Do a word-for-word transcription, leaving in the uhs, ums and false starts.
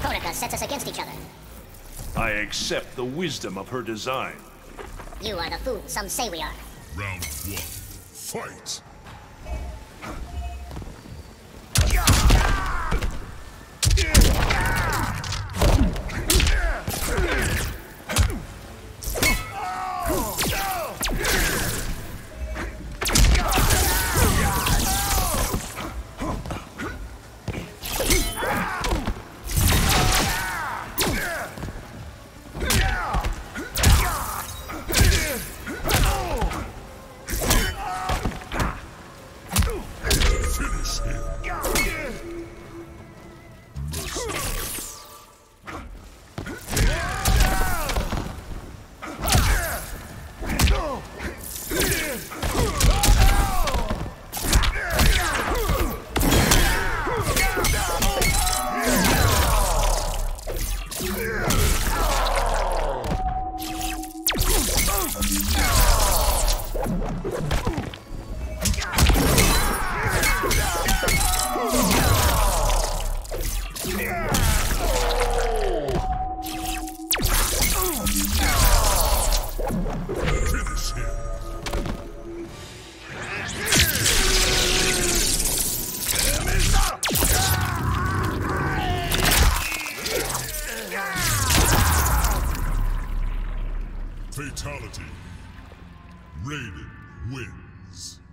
Kronika sets us against each other. I accept the wisdom of her design. You are the fool some say we are. Round one, fight! Fatality. Raiden wins.